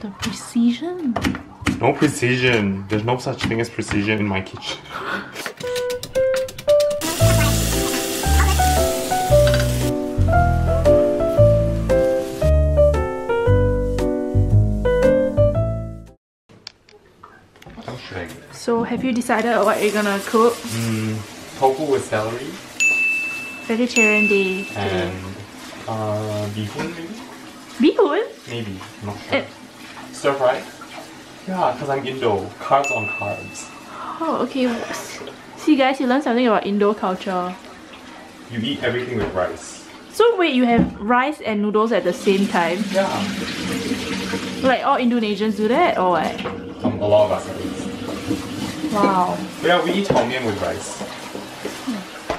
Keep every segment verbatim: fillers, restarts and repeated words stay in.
the precision. No precision. There's no such thing as precision in my kitchen. So have you decided what you're gonna cook? Mm, tofu with celery. Vegetarian day. And uh, bihun maybe? Bihun? Maybe, I'm not sure. It... Stir fry? Yeah, because I'm Indo. Carbs on carbs. Oh, okay. See guys, you learned something about Indo culture. You eat everything with rice. So wait, you have rice and noodles at the same time? Yeah. Like all Indonesians do that or what? Um, a lot of us at least. Wow. Yeah, we eat tom yum with rice. Hmm.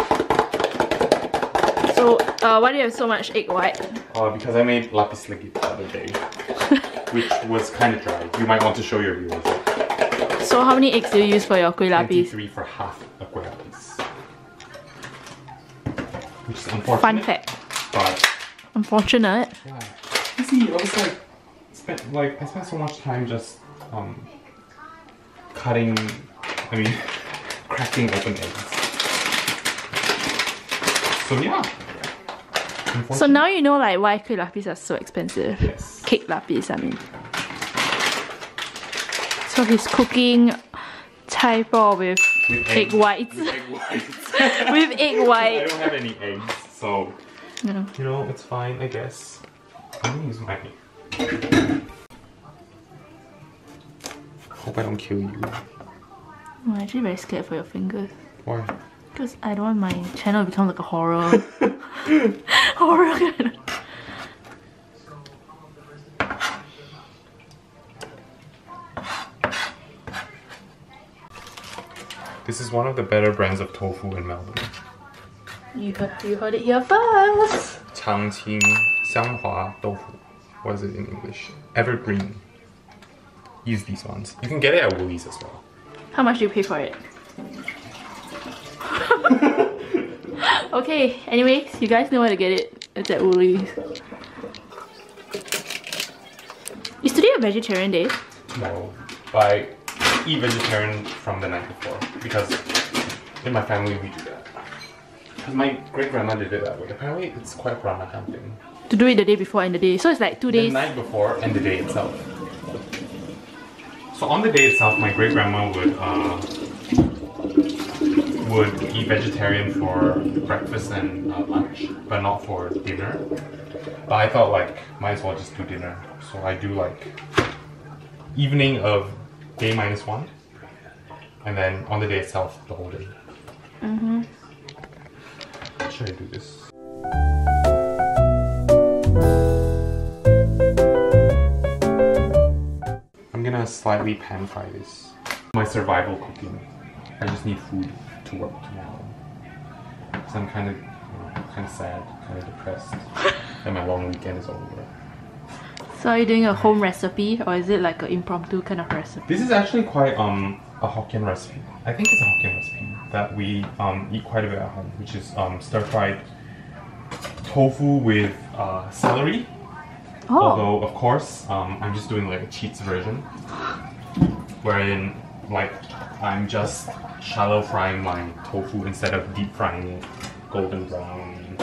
So, uh, why do you have so much egg white? Uh, because I made lapis legit the other day, which was kind of dry. You might want to show your viewers. So, how many eggs do you use for your kueh lapis? Three for half a kueh lapis. Which is unfortunate. Fun fact. But unfortunate. Yeah. You see, I was like, spent like I spent so much time just um cutting. I mean, cracking open eggs. So yeah. So now you know like why kueh lapis are so expensive. Yes. Cake lapis, I mean. So he's cooking chai po with, with egg, egg whites. With egg whites. With egg whites. I don't have any eggs, so no. You know, it's fine, I guess. I'm gonna use my egg. Hope I don't kill you. I'm actually very scared for your fingers. Why? Because I don't want my channel to become like a horror. Horror kind of. This is one of the better brands of tofu in Melbourne. You heard, you heard it here first! Changqing Xianghua Tofu. What is it in English? Evergreen. Use these ones. You can get it at Woolies as well. How much do you pay for it? Okay, anyways, you guys know where to get it. It's at Woolies. Is today a vegetarian day? No, but I eat vegetarian from the night before because in my family we do that. Because my great-grandma did it that way. Apparently it's quite a Peranakan thing. To do it the day before and the day. So it's like two days. The night before and the day itself. So on the day itself, my great-grandma would uh, would eat vegetarian for breakfast and uh, lunch, but not for dinner. But I thought like, might as well just do dinner. So I do like evening of day minus one, and then on the day itself, the whole day. Mm-hmm. How should I do this? Slightly pan fry this. My survival cooking. I just need food to work tomorrow. Because I'm kind of, you know, kind of sad, kind of depressed, and my long weekend is over. So are you doing a home recipe, or is it like an impromptu kind of recipe? This is actually quite um a Hokkien recipe. I think it's a Hokkien recipe that we um eat quite a bit at home, which is um stir fried tofu with uh, celery. Oh. Although, of course, um, I'm just doing like a cheats version, wherein like I'm just shallow frying my tofu instead of deep frying it, golden brown.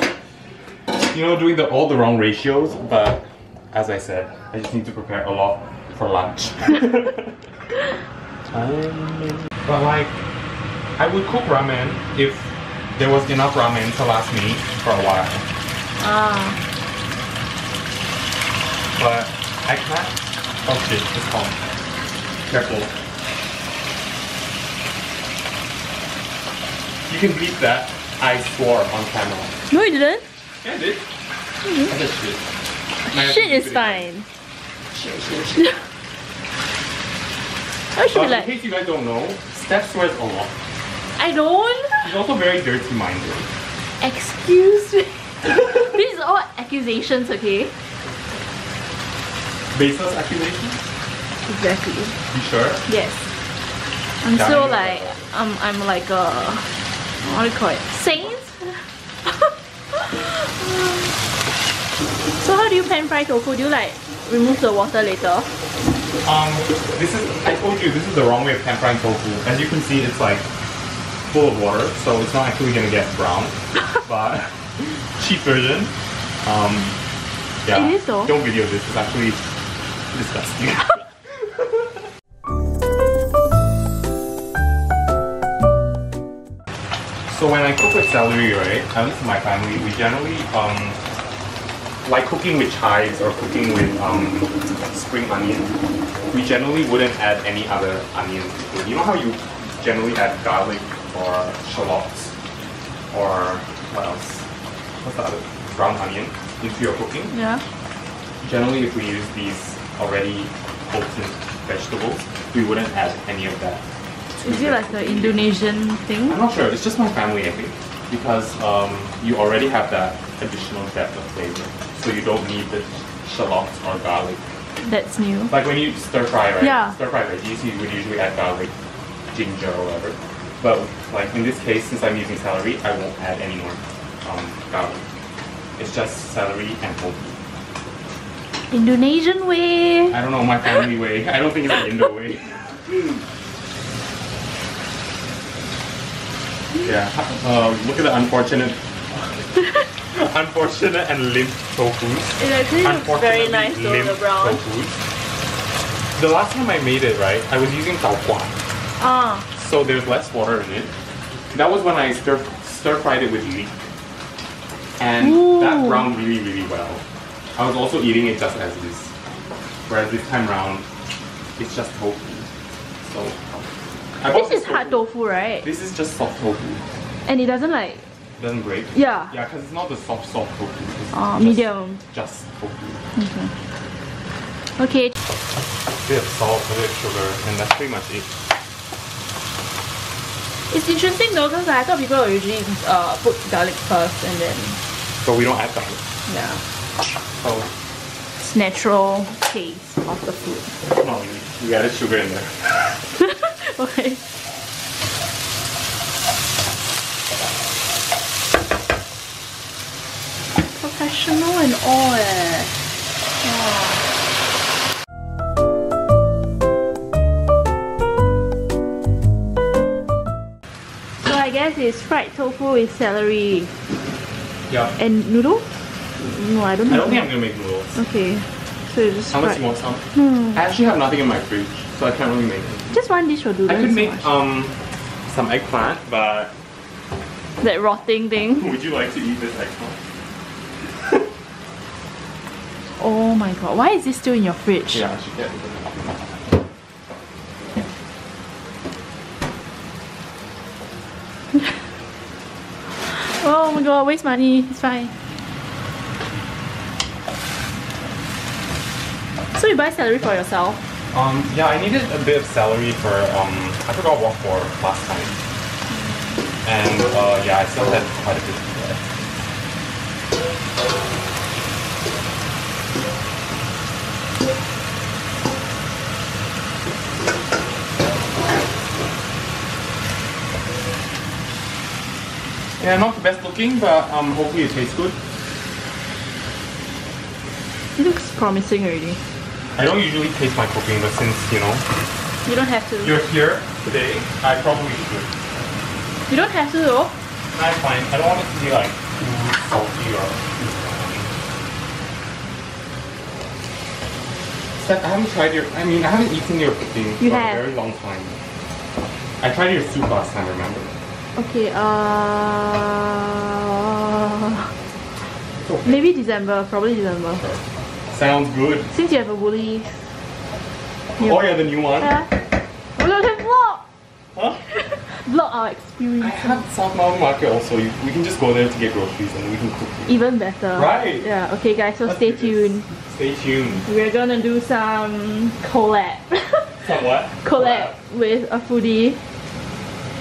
You know, doing the, all the wrong ratios. But as I said, I just need to prepare a lot for lunch. um, but like, I would cook ramen if there was enough ramen to last me for a while. Ah. Uh. But I can't. Oh shit, it's calm. Careful. You can bleep that. I swore on camera. No, you didn't. Yeah, I did. Mm-hmm. I did shit. My shit is fine. Shit, shit, shit. I should but be like. In case you guys don't know, Steph swears a lot. I don't. She's also very dirty-minded. Excuse me. This is all accusations, okay? Baseless accusations? Exactly. You sure? Yes. I'm Dying so like, I'm, I'm like a, what do you call it? Saint? So how do you pan fry tofu? Do you like remove the water later? Um, this is, I told you, this is the wrong way of pan frying tofu. As you can see, it's like full of water, so it's not actually gonna get brown. But cheap version. Um, yeah. It is though. Don't video this. It's actually disgusting. So when I cook with celery, right? At least in my family, we generally um like cooking with chives or cooking with um spring onion. We generally wouldn't add any other onions. You know how you generally add garlic or shallots or what else? What's the other? Brown onion into your cooking. Yeah. Generally, if we use these already cooked vegetables, we wouldn't add any of that. Is it like the Indonesian thing? I'm not sure. It's just my family, I think, because um, you already have that additional depth of flavor, so you don't need the shallots or garlic. That's new. Like when you stir fry, right? Yeah. Stir fry veggies, you would usually add garlic, ginger, or whatever. But like in this case, since I'm using celery, I won't add any more um, garlic. It's just celery and tofu. Indonesian way. I don't know, my family way. I don't think it's the Indo way. Yeah. Uh, look at the unfortunate, unfortunate and limp tofu. It actually looks very nice though, the brown. Tofu. The last time I made it, right, I was using tau kwa. Ah. So there's less water in it. That was when I stir stir fried it with leek. And ooh, that browned really, really well. I was also eating it just as this. Whereas this time round, it's just tofu. So I this is tofu. Hard tofu, right? This is just soft tofu. And it doesn't like... doesn't break? Yeah. Yeah, because it's not the soft, soft tofu. It's uh, just, medium. Just tofu. Okay. Okay. A bit of salt, a bit of sugar, and that's pretty much it. It's interesting though, because I thought people usually uh, put garlic first and then... but we don't add garlic. Yeah. Oh. It's natural taste of the food. No, we added sugar in there. Okay. Professional and all, eh? Wow. I guess it's fried tofu with celery. Yeah. And noodle? No, I don't know. I don't think I'm gonna make noodles. Okay. So you just unless fried. You want some. Hmm. I actually have nothing in my fridge, so I can't really make it. Just one dish will do. I could so make much. um some eggplant, but that rotting thing. Would you like to eat this eggplant? Oh my god! Why is this still in your fridge? Yeah, I should get it. Oh my god, waste money, it's fine. So you buy celery for yourself? Um, yeah, I needed a bit of celery for, um, I forgot what for last time. And uh, yeah, I still had quite a bit . Yeah, not the best looking, but um, hopefully it tastes good. It looks promising already. I don't usually taste my cooking, but since, you know... you don't have to. You're here today, I probably should. You don't have to though. I'm fine. I don't want it to be like too salty or... Steph, I haven't tried your... I mean, I haven't eaten your cooking you for have. a very long time. I tried your soup last time, remember? Okay, uh, okay. Maybe December, probably December. Sure. Sounds good. Since you have a Woolies. Oh yeah, the new one. Yeah. We're gonna vlog! Huh? Vlog our experience. I have South Mountain Market also. We can just go there to get groceries and we can cook it. Even better. Right! Yeah, okay guys, so let's stay tuned. This. Stay tuned. We're gonna do some collab. Some what? Collab, collab with a foodie.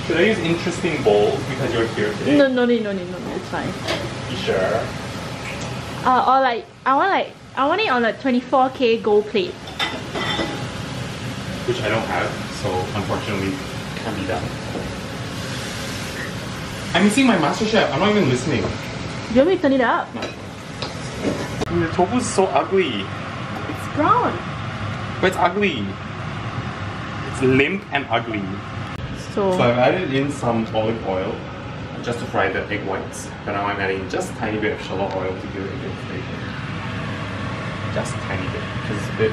Should I use interesting bowls because you're here today? No, no, no, no, no, no, it's fine. You sure? Uh, or like, I want like, I want it on a twenty-four K gold plate. Which I don't have, so unfortunately, can't be done. I'm missing my MasterChef, I'm not even listening. Do you want me to turn it up? No. The tofu is so ugly. It's brown. But it's ugly. It's limp and ugly. So, so I've added in some olive oil just to fry the egg whites. But now I'm adding just a tiny bit of shallot oil to give it a good flavor. Just a tiny bit, because it's a bit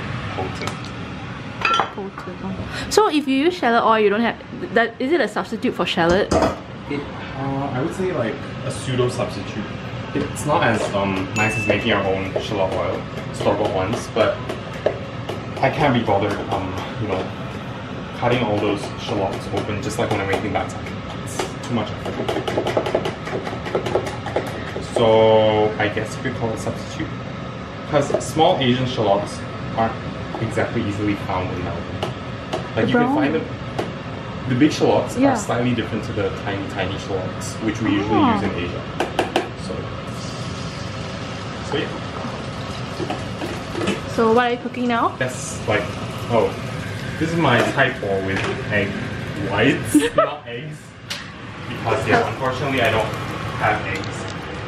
potent. So if you use shallot oil, you don't have that. Is it a substitute for shallot? It, uh, I would say like a pseudo substitute. It's not as um, nice as making our own shallot oil, store-bought ones. But I can't be bothered, um, you know, cutting all those shallots open. Just like when I'm making that time, it's too much effort. So I guess we call it substitute, because small Asian shallots aren't exactly easily found in Melbourne. Like the you brown. can find them. The big shallots yeah. are slightly different to the tiny, tiny shallots which we usually oh. use in Asia. So, so yeah. So what are you cooking now? That's like oh, this is my chai po with egg whites, not eggs, because yeah, unfortunately I don't have eggs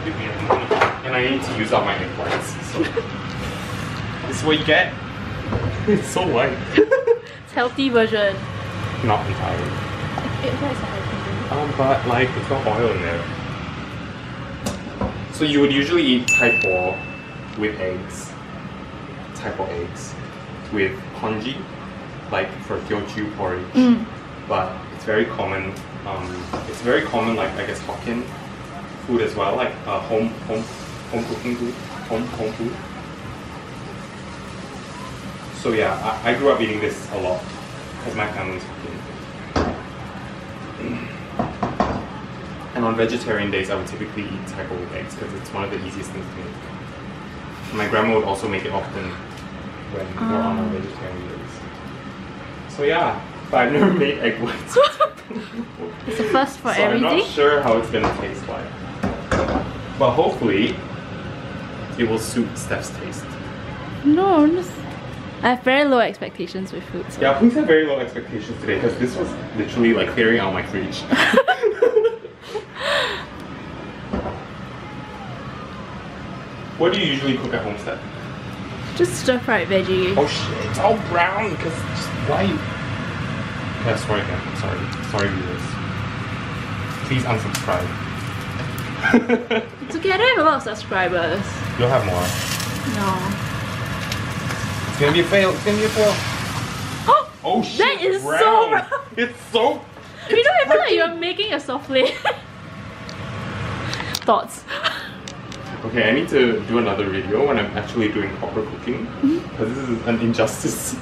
with me at the moment, and I need to use up my egg whites. So this is what you get. It's so white. It's healthy version. Not entirely. It, it is a healthy version. Um, but like, it's got oil in there. So you would usually eat chai po with eggs. Chai po eggs. With congee. Like for teochew porridge. Mm. But it's very common. Um, it's very common like, I guess, Hokkien food as well. Like uh, home, home, home cooking food. Home, home food. So yeah, I, I grew up eating this a lot because my family's cooking. And on vegetarian days, I would typically eat chai po with eggs because it's one of the easiest things to make. My grandma would also make it often when um. we're on our vegetarian days. So yeah, but I've never made egg whites. It's a first for so everything. I'm not sure how it's gonna taste like, but hopefully it will suit Steph's taste. No, I'm just. I have very low expectations with food. So. Yeah, please have very low expectations today because this was literally like clearing out my fridge. What do you usually cook at home, Steph? Just stir-fried veggies. Oh shit, it's all brown because why? Yeah, sorry again. I'm sorry. Sorry, viewers. Please unsubscribe. It's okay, I don't have a lot of subscribers. You'll have more. No. It's gonna be a fail, it's gonna be a fail. Oh, oh shit, that is brown. so brown. It's so... It's you don't even know, like you're making a souffle. Thoughts? Okay, I need to do another video when I'm actually doing proper cooking. Because mm-hmm. this is an injustice.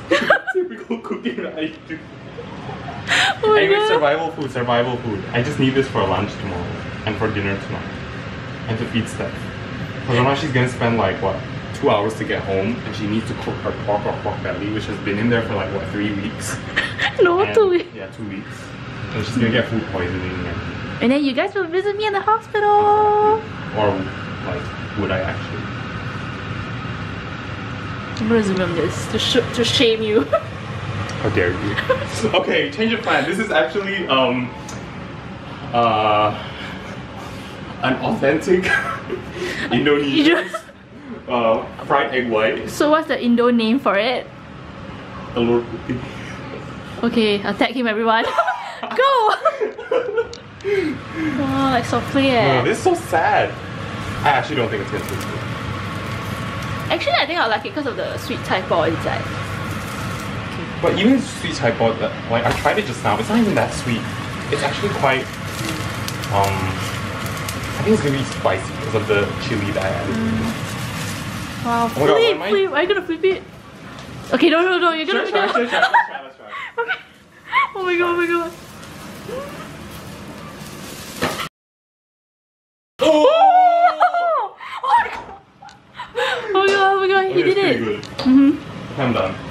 Typical cooking that I do. Oh anyway, God. survival food, survival food. I just need this for lunch tomorrow. And for dinner tonight. And to feed Steph. Because now she's gonna spend like, what? Two hours to get home, and she needs to cook her pork or pork belly, which has been in there for like what three weeks. no, and, two weeks. Yeah, two weeks. And she's gonna get food poisoning. And, and then you guys will visit me in the hospital. Or like, would I actually? I'm gonna zoom on this to sh to shame you. How dare you? Okay, change of plan. This is actually um uh an authentic Indonesian. Uh, fried egg white. So what's the Indo name for it? Telur. Okay, attack him everyone. Go! Wow, like softly eh. Wow, this is so sad. I actually don't think it's gonna taste good. Actually, I think I'll like it because of the sweet chai po inside. Okay. But even sweet chai po, like I tried it just now, it's not even that sweet. It's actually quite... Um, I think it's gonna be spicy because of the chili that I added. Mm. Wow, flip, oh God, flip, I... are you gonna flip it? Okay, no, no, no, you're gonna flip it. Let's try, let's try. Okay. Oh my God, oh my God. Oh! Oh my God, oh my God, oh my God. You did it. Good. Mm-hmm. I'm done.